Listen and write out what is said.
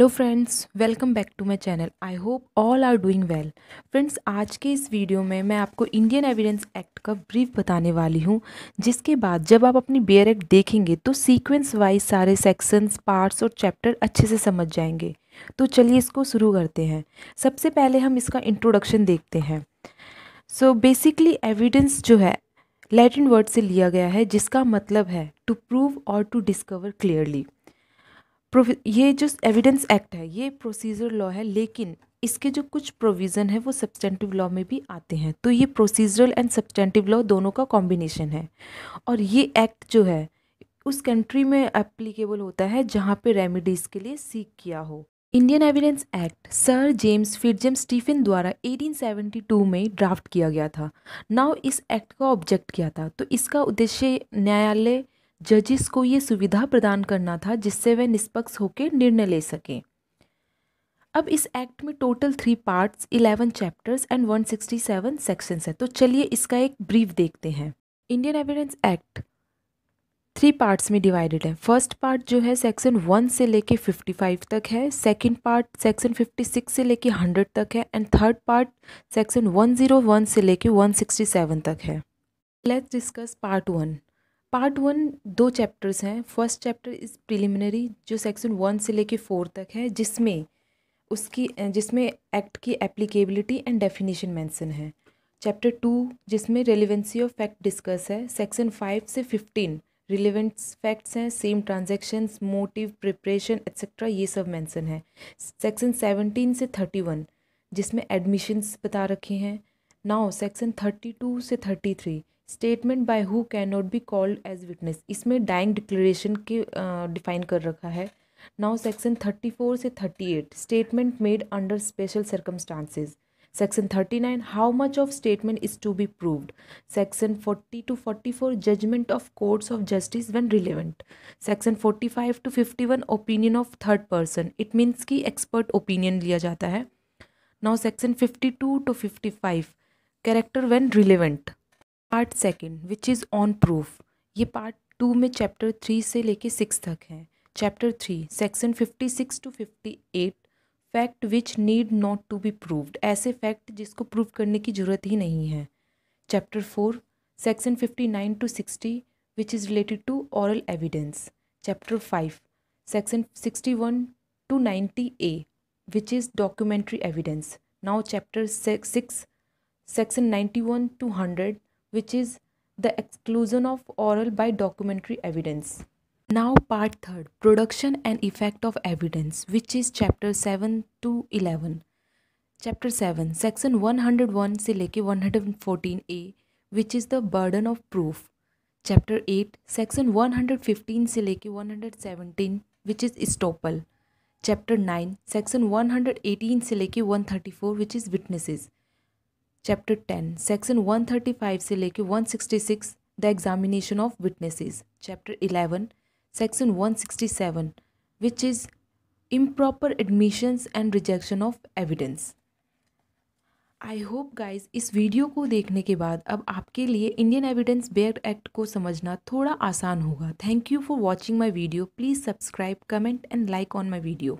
Hello friends, welcome back to my channel. I hope all are doing well. Friends, आज के इस video में मैं आपको इंडियन एविडेंस एक्ट का ब्रीफ बताने वाली हूं, जिसके बाद जब आप अपनी बेयर एक्ट देखेंगे तो सीक्वेंस वाइज सारे सेक्शंस, पार्ट्स और चैप्टर अच्छे से समझ जाएंगे। तो चलिए इसको शुरू करते हैं। सबसे पहले हम इसका इंट्रोडक्शन देखते हैं। सो बेसिकली एविडेंस जो है लैटिन वर्ड से लिया गया है, जिसका मतलब है टू प्रूव और टू डिस्कवर क्लियरली। ये जो एविडेंस एक्ट है ये प्रोसीजर लॉ है, लेकिन इसके जो कुछ प्रोविज़न है वो सब्सटेंटिव लॉ में भी आते हैं। तो ये प्रोसीजरल एंड सब्सटेंटिव लॉ दोनों का कॉम्बिनेशन है, और ये एक्ट जो है उस कंट्री में एप्लीकेबल होता है जहाँ पे रेमेडीज़ के लिए सीख किया हो। Indian evidence act sir James Fitzjames Stephen द्वारा 1872 में ड्राफ्ट किया गया था। नाउ इस एक्ट का ऑब्जेक्ट क्या था? तो इसका उद्देश्य न्यायालय जजिस को ये सुविधा प्रदान करना था जिससे वे निष्पक्ष होकर निर्णय ले सकें। अब इस एक्ट में total 3 parts, 11 chapters and 167 sections है। तो चलिए इसका एक ब्रीफ देखते हैं। इंडियन एविडेंस एक्ट 3 पार्ट्स में डिवाइडेड है। फर्स्ट पार्ट जो है सेक्शन 1 से लेके 55 तक है, सेकंड पार्ट सेक्शन 56 से लेके 100 तक है, एंड थर्ड पार्ट सेक्शन 101 से लेके 167 तक है। Let's discuss part 1। Part 1 2 chapters हैं। फर्स्ट चैप्टर इस प्रिलिमिनरी जो सेक्शन 1 से लेके 4 तक है, जिसमें एक्ट की एप्लीकेबिलिटी एंड डेफिनेशन मेंशन है। चैप्टर 2 जिसमें रेलिवेंसी ऑफ फैक्ट डिस्कस है। सेक्शन 5 से 15 रिलेवेंट फैक्ट्स हैं, same transactions, motive, preparation etcetera, ये सब मेंशन है। सेक्शन 17 से 31 जिसमें एडमिशंस बता रखे हैं। नाउ सेक्शन 32 से 33 statement by who can not be called as witness, इसमें डाइंग डिक्लेरेशन के डिफाइन कर रखा है। नाउ सेक्शन 34 से 38 statement made under special circumstances. Section 39 how much of statement is to be proved. Section 40 to 44 judgment of courts of justice when relevant. Section 45 to 51 opinion of third person, it means कि expert opinion लिया जाता है। Now section 52 to 55 character when relevant. Part 2 which is on proof, ये part 2 में chapter 3 से लेके 6 तक है। Chapter 3 section 56 to 58 fact which need not to be proved, ऐसे फैक्ट जिसको प्रूव करने की ज़रूरत ही नहीं है। Chapter 4 section 59 to 60 which is related to oral evidence. Chapter 5 section 61 to 90A which is documentary evidence. Now chapter 6 section 91 to 100 which is the exclusion of oral by documentary evidence. Now part 3 production and effect of evidence, which is chapter 7 to 11. Chapter 7 section 101 से लेके 114A which is the burden of proof. Chapter 8 section 115 से लेके 117 which is estoppel. Chapter 9 section 118 से लेके 134 which is witnesses. Chapter 10 section 135 से लेके 166 the examination of witnesses. Chapter 11 section 167 which is improper admissions and rejection of evidence. I hope guys इस video को देखने के बाद अब आपके लिए इंडियन एविडेंस बेयर एक्ट को समझना थोड़ा आसान होगा। Thank you for watching my video. Please subscribe, comment and like on my video.